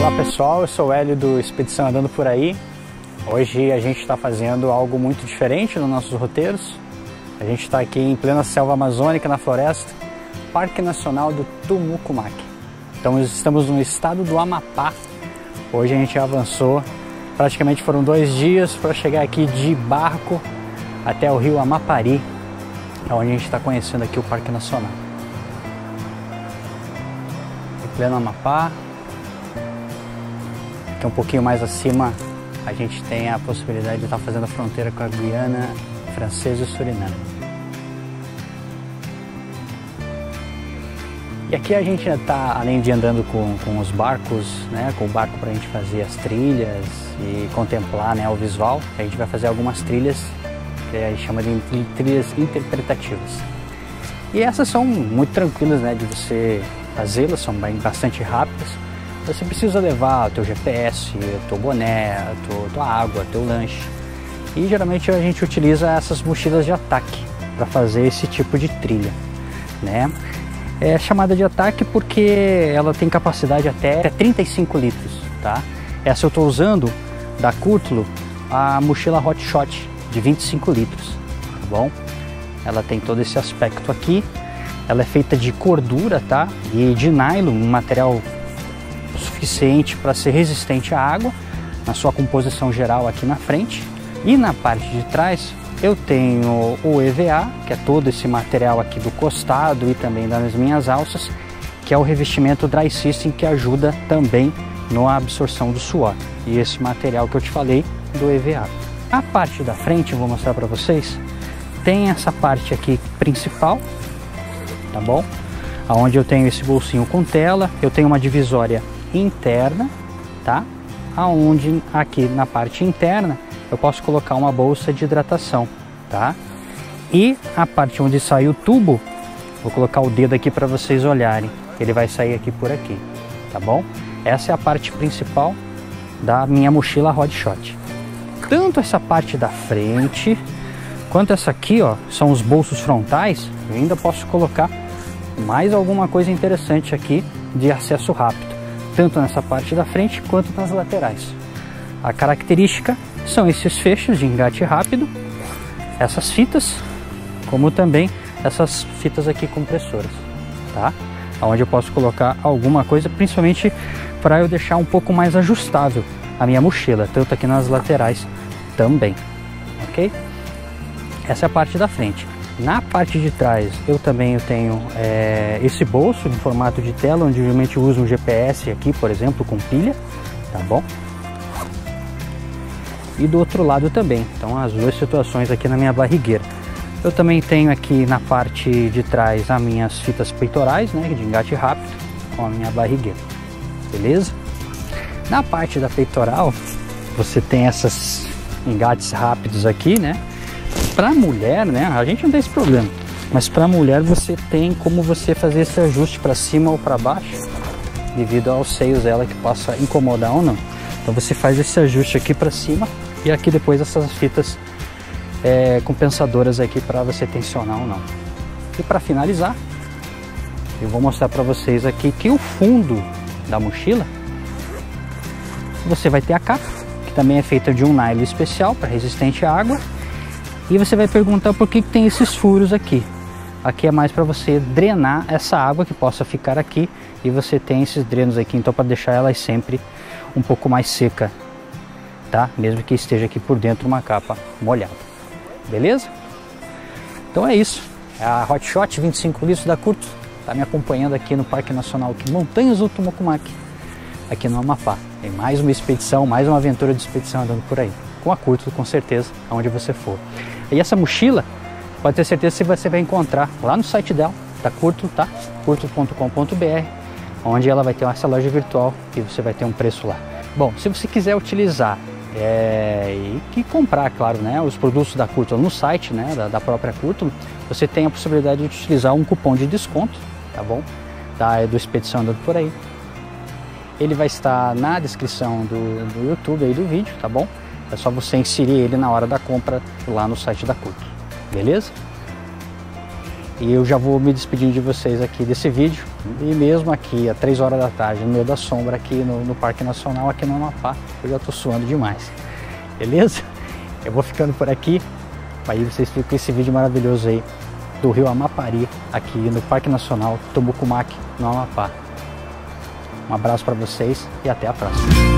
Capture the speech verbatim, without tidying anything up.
Olá pessoal, eu sou o Hélio do Expedição Andando Por Aí. Hoje a gente está fazendo algo muito diferente nos nossos roteiros. A gente está aqui em plena selva amazônica, na floresta, Parque Nacional do Tumucumaque. Então estamos no estado do Amapá. Hoje a gente avançou, praticamente foram dois dias para chegar aqui de barco até o rio Amapari, é onde a gente está conhecendo aqui o Parque Nacional. Em pleno Amapá. Aqui um pouquinho mais acima a gente tem a possibilidade de estar fazendo a fronteira com a Guiana francesa e o Suriname. E aqui a gente está, além de andando com, com os barcos, né, com o barco para a gente fazer as trilhas e contemplar, né, o visual, a gente vai fazer algumas trilhas que a gente chama de trilhas interpretativas. E essas são muito tranquilas, né, de você fazê-las, são bastante rápidas. Você precisa levar o teu G P S, o teu boné, a tua, tua água, teu lanche. E geralmente a gente utiliza essas mochilas de ataque para fazer esse tipo de trilha, né? É chamada de ataque porque ela tem capacidade até trinta e cinco litros, tá? Essa eu estou usando da Curtlo, a mochila Hotshot de vinte e cinco litros, tá bom? Ela tem todo esse aspecto aqui. Ela é feita de cordura, tá? E de nylon, um material suficiente para ser resistente à água na sua composição geral aqui na frente. E na parte de trás eu tenho o E V A, que é todo esse material aqui do costado e também das minhas alças, que é o revestimento dry system, que ajuda também na absorção do suor, e esse material que eu te falei do E V A. A parte da frente, eu vou mostrar para vocês, tem essa parte aqui principal, tá bom? Onde eu tenho esse bolsinho com tela, eu tenho uma divisória interna, tá? Aonde aqui na parte interna eu posso colocar uma bolsa de hidratação, tá? E a parte onde sai o tubo, vou colocar o dedo aqui para vocês olharem, ele vai sair aqui por aqui, tá bom? Essa é a parte principal da minha mochila Hotshot. Tanto essa parte da frente quanto essa aqui, ó, são os bolsos frontais. Eu ainda posso colocar mais alguma coisa interessante aqui de acesso rápido, tanto nessa parte da frente quanto nas laterais. A característica são esses fechos de engate rápido, essas fitas, como também essas fitas aqui compressoras, tá? Onde eu posso colocar alguma coisa, principalmente para eu deixar um pouco mais ajustável a minha mochila, tanto aqui nas laterais também, ok? Essa é a parte da frente. Na parte de trás eu também tenho é, esse bolso em formato de tela, onde geralmente eu uso um G P S aqui, por exemplo, com pilha, tá bom? E do outro lado também, então as duas situações aqui na minha barrigueira. Eu também tenho aqui na parte de trás as minhas fitas peitorais, né, de engate rápido, com a minha barrigueira, beleza? Na parte da peitoral você tem esses engates rápidos aqui, né? Para mulher, né, a gente não tem esse problema, mas para mulher você tem como você fazer esse ajuste para cima ou para baixo, devido aos seios dela que possa incomodar ou não. Então você faz esse ajuste aqui para cima e aqui depois essas fitas é, compensadoras aqui para você tensionar ou não. E para finalizar, eu vou mostrar para vocês aqui que o fundo da mochila, você vai ter a capa, que também é feita de um nylon especial para resistente à água. E você vai perguntar por que que tem esses furos aqui. Aqui é mais para você drenar essa água que possa ficar aqui, e você tem esses drenos aqui, então para deixar elas sempre um pouco mais seca, tá? Mesmo que esteja aqui por dentro uma capa molhada, beleza? Então é isso, é a Hotshot vinte e cinco litros da Curto, tá me acompanhando aqui no Parque Nacional aqui, Montanhas do Tumucumaque, aqui no Amapá. Tem mais uma expedição, mais uma aventura de expedição andando por aí. Com a Curto, com certeza, aonde você for. E essa mochila, pode ter certeza que você vai encontrar lá no site dela, da Curto, tá? Curtlo ponto com ponto br, onde ela vai ter essa loja virtual e você vai ter um preço lá. Bom, se você quiser utilizar é, e que comprar, claro, né, os produtos da Curto no site, né, da, da própria Curto, você tem a possibilidade de utilizar um cupom de desconto, tá bom? Da, do Expedição Andando Por Aí. Ele vai estar na descrição do, do YouTube aí do vídeo, tá bom? É só você inserir ele na hora da compra lá no site da Curto, beleza? E eu já vou me despedindo de vocês aqui desse vídeo, e mesmo aqui às três horas da tarde, no meio da sombra aqui no, no Parque Nacional, aqui no Amapá, eu já tô suando demais, beleza? Eu vou ficando por aqui, aí vocês ficam com esse vídeo maravilhoso aí do rio Amapari, aqui no Parque Nacional Tumucumaque, no Amapá. Um abraço para vocês e até a próxima.